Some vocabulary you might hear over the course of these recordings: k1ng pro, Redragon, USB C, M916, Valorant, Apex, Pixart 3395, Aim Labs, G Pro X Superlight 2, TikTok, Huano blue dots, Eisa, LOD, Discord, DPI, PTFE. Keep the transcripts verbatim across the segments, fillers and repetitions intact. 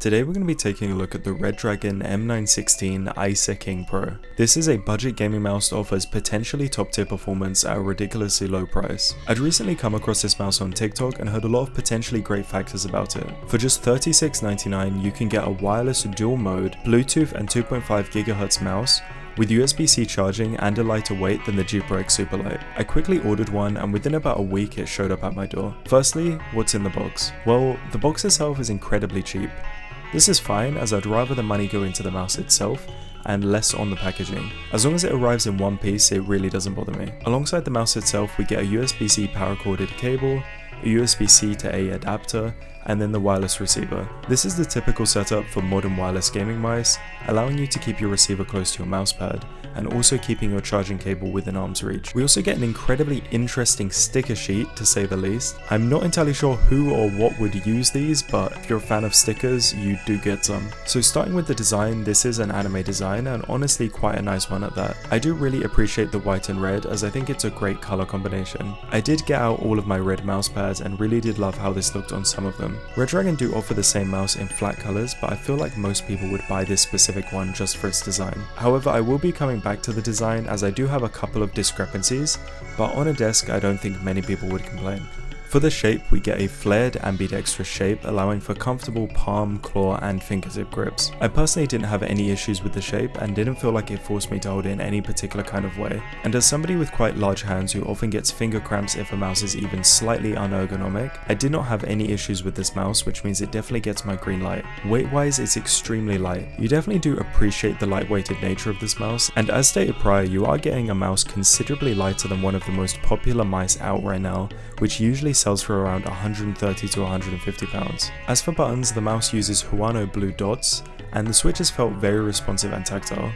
Today we're going to be taking a look at the Redragon M nine sixteen Eisa K one ng Pro. This is a budget gaming mouse that offers potentially top tier performance at a ridiculously low price. I'd recently come across this mouse on TikTok and heard a lot of potentially great factors about it. For just thirty-six ninety-nine dollars you can get a wireless dual mode, Bluetooth and two point five gigahertz mouse, with U S B C charging and a lighter weight than the G Pro X Superlight. I quickly ordered one and within about a week it showed up at my door. Firstly, what's in the box? Well, the box itself is incredibly cheap. This is fine as I'd rather the money go into the mouse itself and less on the packaging. As long as it arrives in one piece, it really doesn't bother me. Alongside the mouse itself, we get a U S B C power corded cable, a U S B C to A adapter, and then the wireless receiver. This is the typical setup for modern wireless gaming mice, allowing you to keep your receiver close to your mousepad, and also keeping your charging cable within arm's reach. We also get an incredibly interesting sticker sheet, to say the least. I'm not entirely sure who or what would use these, but if you're a fan of stickers, you do get some. So starting with the design, this is an anime design, and honestly quite a nice one at that. I do really appreciate the white and red, as I think it's a great color combination. I did get out all of my red mousepads, and really did love how this looked on some of them. Redragon do offer the same mouse in flat colours, but I feel like most people would buy this specific one just for its design. However, I will be coming back to the design as I do have a couple of discrepancies, but on a desk I don't think many people would complain. For the shape, we get a flared ambidextrous shape, allowing for comfortable palm, claw and fingertip grips. I personally didn't have any issues with the shape and didn't feel like it forced me to hold it in any particular kind of way. And as somebody with quite large hands who often gets finger cramps if a mouse is even slightly unergonomic, I did not have any issues with this mouse, which means it definitely gets my green light. Weight wise, it's extremely light. You definitely do appreciate the lightweighted nature of this mouse, and as stated prior, you are getting a mouse considerably lighter than one of the most popular mice out right now, which usually sells for around one hundred thirty to one hundred fifty pounds. As for buttons, the mouse uses Huano blue dots, and the switches felt very responsive and tactile.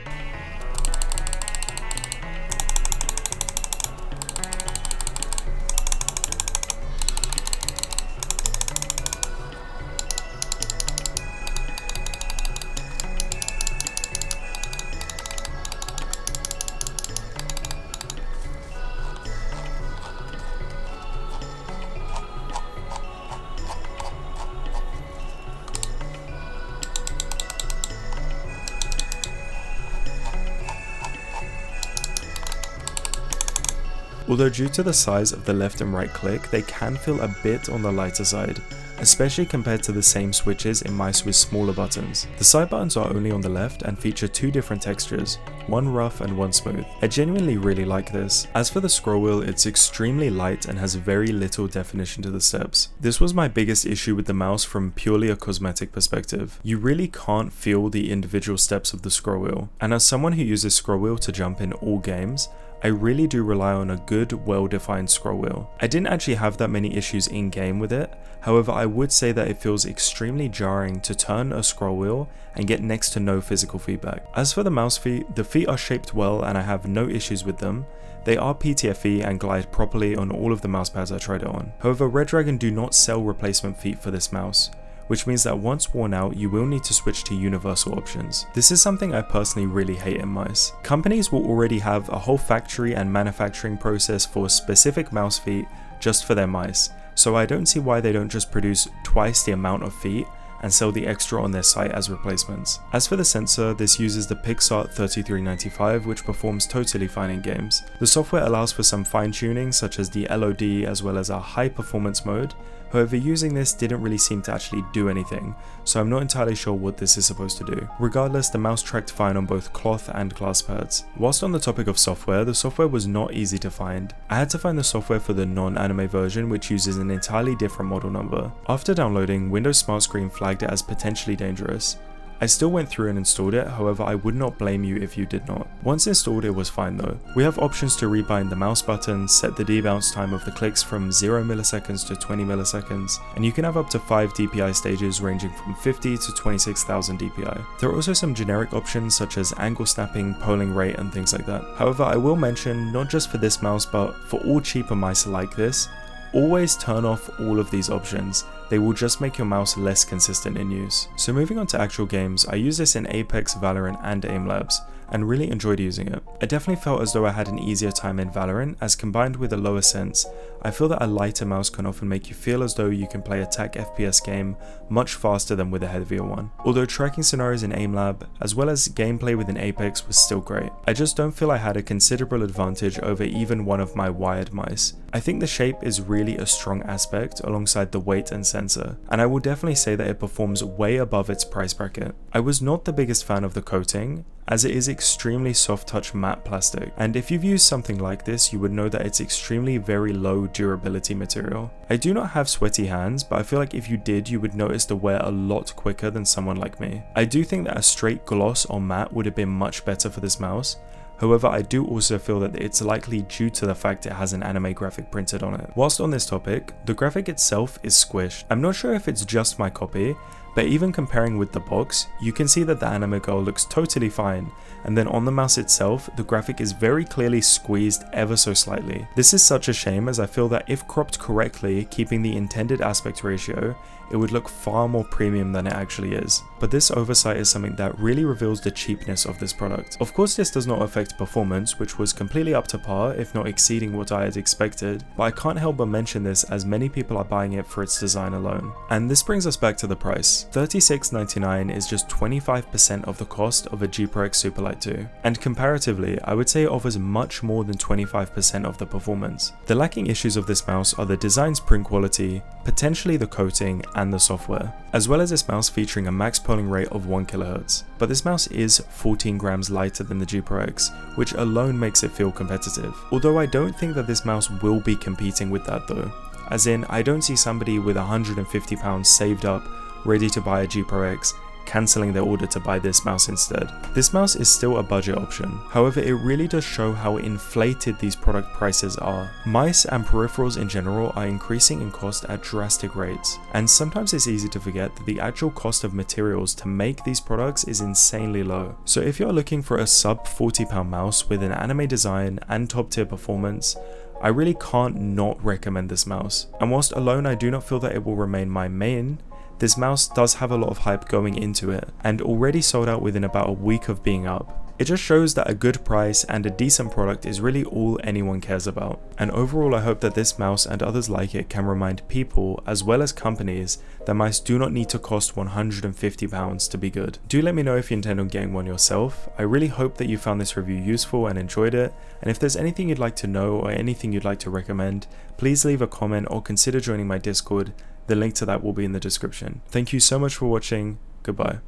Although due to the size of the left and right click, they can feel a bit on the lighter side, especially compared to the same switches in mice with smaller buttons. The side buttons are only on the left and feature two different textures, one rough and one smooth. I genuinely really like this. As for the scroll wheel, it's extremely light and has very little definition to the steps. This was my biggest issue with the mouse from purely a cosmetic perspective. You really can't feel the individual steps of the scroll wheel, and as someone who uses scroll wheel to jump in all games, I really do rely on a good, well-defined scroll wheel. I didn't actually have that many issues in-game with it, however I would say that it feels extremely jarring to turn a scroll wheel and get next to no physical feedback. As for the mouse feet, the feet are shaped well and I have no issues with them. They are P T F E and glide properly on all of the mouse pads I tried it on. However, Redragon do not sell replacement feet for this mouse, which means that once worn out, you will need to switch to universal options. This is something I personally really hate in mice. Companies will already have a whole factory and manufacturing process for specific mouse feet just for their mice, so I don't see why they don't just produce twice the amount of feet and sell the extra on their site as replacements. As for the sensor, this uses the Pixart thirty-three ninety-five, which performs totally fine in games. The software allows for some fine tuning, such as the L O D as well as a high performance mode. However, using this didn't really seem to actually do anything, so I'm not entirely sure what this is supposed to do. Regardless, the mouse tracked fine on both cloth and glass pads. Whilst on the topic of software, the software was not easy to find. I had to find the software for the non-anime version, which uses an entirely different model number. After downloading, Windows Smart Screen flagged it as potentially dangerous. I still went through and installed it, however I would not blame you if you did not. Once installed, it was fine though. We have options to rebind the mouse button, set the debounce time of the clicks from zero milliseconds to twenty milliseconds, and you can have up to five D P I stages ranging from fifty to twenty-six thousand D P I. There are also some generic options such as angle snapping, polling rate and things like that. However, I will mention, not just for this mouse but for all cheaper mice like this, always turn off all of these options. They will just make your mouse less consistent in use. So moving on to actual games, I use this in Apex, Valorant and Aim Labs, and really enjoyed using it. I definitely felt as though I had an easier time in Valorant, as combined with a lower sense, I feel that a lighter mouse can often make you feel as though you can play a tech F P S game much faster than with a heavier one. Although tracking scenarios in Aim Lab, as well as gameplay within Apex, was still great. I just don't feel I had a considerable advantage over even one of my wired mice. I think the shape is really a strong aspect alongside the weight and sensor, and I will definitely say that it performs way above its price bracket. I was not the biggest fan of the coating, as it is extremely soft touch matte plastic, and if you've used something like this you would know that it's extremely very low durability material. I do not have sweaty hands, but I feel like if you did you would notice the wear a lot quicker than someone like me. I do think that a straight gloss or matte would have been much better for this mouse. However, I do also feel that it's likely due to the fact it has an anime graphic printed on it. Whilst on this topic, the graphic itself is squished. I'm not sure if it's just my copy, but even comparing with the box, you can see that the anime girl looks totally fine, and then on the mouse itself, the graphic is very clearly squeezed ever so slightly. This is such a shame, as I feel that if cropped correctly, keeping the intended aspect ratio, it would look far more premium than it actually is. But this oversight is something that really reveals the cheapness of this product. Of course, this does not affect performance, which was completely up to par, if not exceeding what I had expected, but I can't help but mention this as many people are buying it for its design alone. And this brings us back to the price. thirty-six ninety-nine dollars is just twenty-five percent of the cost of a G Pro X Superlight two, and comparatively, I would say it offers much more than twenty-five percent of the performance. The lacking issues of this mouse are the design's print quality, potentially the coating and the software, as well as this mouse featuring a max polling rate of one kilohertz. But this mouse is fourteen grams lighter than the G Pro X, which alone makes it feel competitive. Although I don't think that this mouse will be competing with that though, as in I don't see somebody with one hundred fifty pounds saved up ready to buy a G Pro X, cancelling their order to buy this mouse instead. This mouse is still a budget option, however it really does show how inflated these product prices are. Mice and peripherals in general are increasing in cost at drastic rates, and sometimes it's easy to forget that the actual cost of materials to make these products is insanely low. So if you're looking for a sub forty pound mouse with an anime design and top tier performance, I really can't not recommend this mouse. And whilst alone I do not feel that it will remain my main, this mouse does have a lot of hype going into it, and already sold out within about a week of being up. It just shows that a good price and a decent product is really all anyone cares about. And overall I hope that this mouse and others like it can remind people, as well as companies, that mice do not need to cost one hundred fifty pounds to be good. Do let me know if you intend on getting one yourself. I really hope that you found this review useful and enjoyed it, and if there's anything you'd like to know or anything you'd like to recommend, please leave a comment or consider joining my Discord. The link to that will be in the description. Thank you so much for watching. Goodbye.